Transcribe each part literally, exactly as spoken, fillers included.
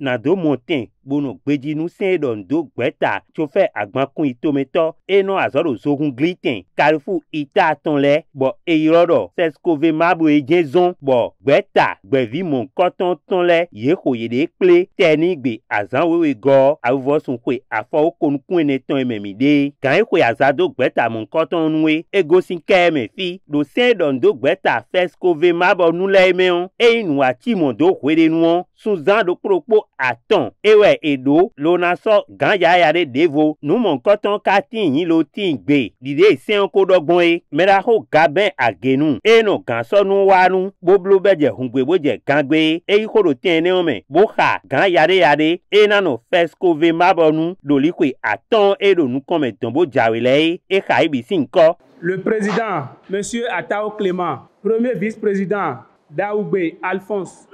na do monten bono beji nu sen don do gbeta chofe agbankun itometo eno azoro zogun gliten karifu ita atonle bo eyirodo seskove mabu ejezon bo gbeta gbevi mon koton tonle yeko yede kple tenigbe azan wewe go avuvosun kwe afo okonu kwenye ton ememide kan ekwe azado gbeta mon koton nwe ego sinke emefi do sen don do gbeta feskove mabo nule emeon einu atimon do kwede nuon sunzan do propo aton ewe edo lona so ganja yare devo nou mon koton katin yin lo tingbe dide sen onko dogon e merako gaben agenou eno ganso nou wanou boblo beje hungwe boje gangwe e yikoro tenne ome boka gan yare yare e nano fesko ve mabonou dolikwe aton e do nou kometon bo jawele e kaibi sinko. Le président, monsieur Attaho Clément, premier vice-président Daoubé Alphonse,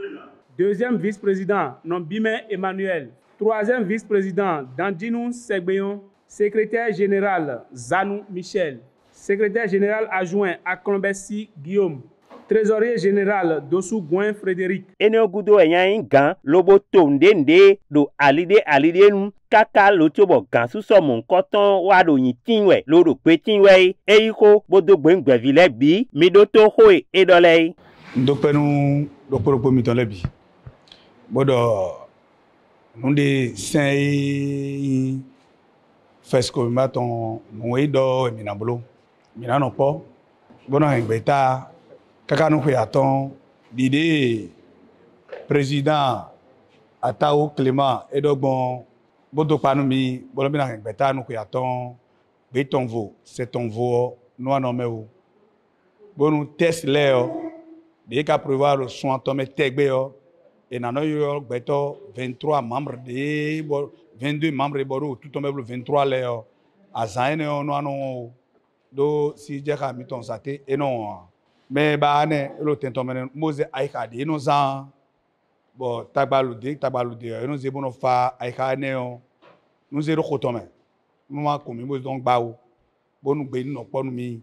deuxième vice-président Nombime Emmanuel, troisième vice-président Dandinou Segbeyon, secrétaire général Zanou Michel, secrétaire général adjoint Akonbessi Guillaume, trésorier général Dossou Gouin Frédéric. Ene gudo eyan gan lobo tondende do alide alide nu kaka lotobo gan suso mon koton wa do yin tinwe lo ro pe tinwe e iko bodo gbengbèvi lebi mi do to hoye e dolei ndo penu do poropo mi ton lebi bodo nonde sai fesco maton moido mi na bolo mi na no po bono ngbeta kaka nou kwe aton, dide président Attaho Clément Edogbon, bodo panoumi, bodo bina rengbeta nou kwe aton, beton vo, seton vo, nou anome ou. Bonou test le yo, deye ka preva lo son atome tegbe yo, et nanon yo beto vingt-trois membres de, vingt-deux membres borou, tout tombe blou vingt-trois le yo, azan ene yo nou anon ou, do si djeka miton sate, enon an. Mais bah né le tentomène mose aïka de nos ans bon tabalude tabalude nous zébono fa aïka néon nous zéro kotomé nous a comme mose donc baou bon nous béni non pas nous mi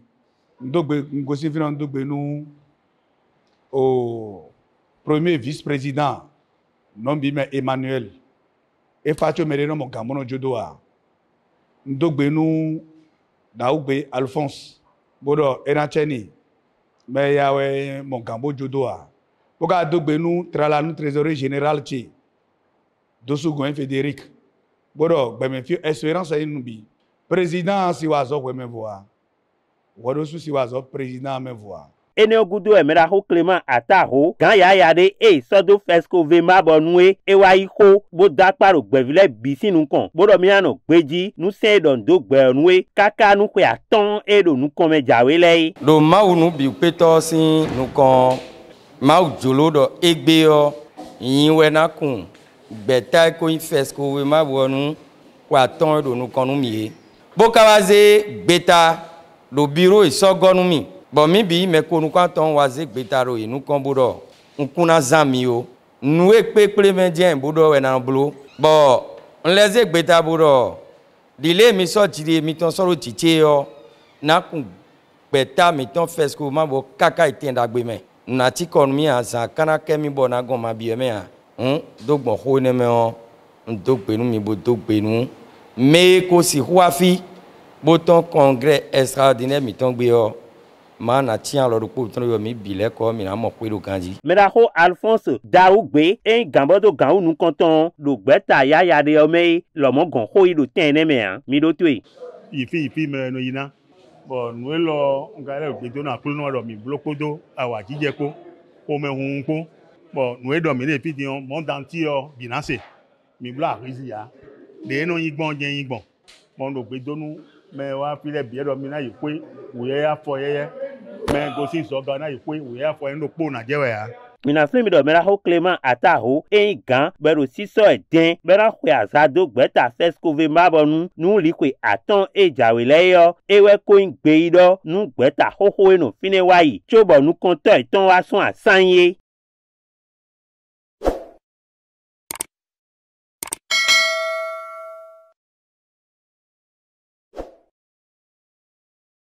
donc gosi viran donc bénou au premier vice-président Nombime Emmanuel et Fatio Mereno mon gamono jodoa donc bénou Daoubé Alphonse bodo enacheni mais yawe mon gambo jodoa boga dogbe nu trala nu trésorier général ti Dossou Gouin Frédéric bodo gbeme fi espérance yin nubi président si wazo gbeme voa wodo su si wazo président me voa ene ogudo e merako Clément Attaho gan ya yade e sodo fesco ve mabonwe e wa iko bo daparo gbevile bisinu kon bodo miano gbeji nu se don do gbeunwe kaka nu pe aton e do nu kon me jawe lei do mawu nu bi peto sin nu kon mawu jolo do egbe yo yin we na kun beta ko fesco ve mabonu kwa ton do nu kon nu mi bo kawaze beta do biro isogonu mi. Bon, mibi, mais quand nous cantons oisé bétaro et nous combodo, on connaît zamio, nous épeplez médien bodo et namblo. Bon, on les ébéta bodo. Dile mi sorti de mi ton solo titio, n'a qu'on béta mi ton fesco mambo kaka et d'agbemen. Nati conmi à sa canakemi bonagon ma biemea. On donc mon honemeon, on dope nous mi bodo benou. Mais qu'aussi huafi, boton congrès extraordinaire mi ton bio. Mana tian lor ko ton yo mi bile ko mi na mo pe lo kanji merako Alphonse Daoubé en gambodo gan nu konton do gbeta ya ya de omi lo mo gan ko ido ten ne me an mi do tui ifi ifi me no yina bo nu lo ngale o gbedo na kulu no ro mi blokodo awa jije ko o me hun ko bo nu e do mi le fi di on mon danti o binance mi bla rizi ya de no yin gbon je yin gbon mo do gbedo nu me wa fi le bi do mi na yi pe we ya fo ye ye mais gosi so gana yi pe we ya fo en lopo na je we ya mi na fun mi do merako Clément Attaho e gan bero siso e den bero pe azado gbeta fesco ve mabonu nu likwe aton e jawe leyo ewe ko ngbe ido nu gbeta hoho eno fine wayi chobo nu konto iton wa sun asanye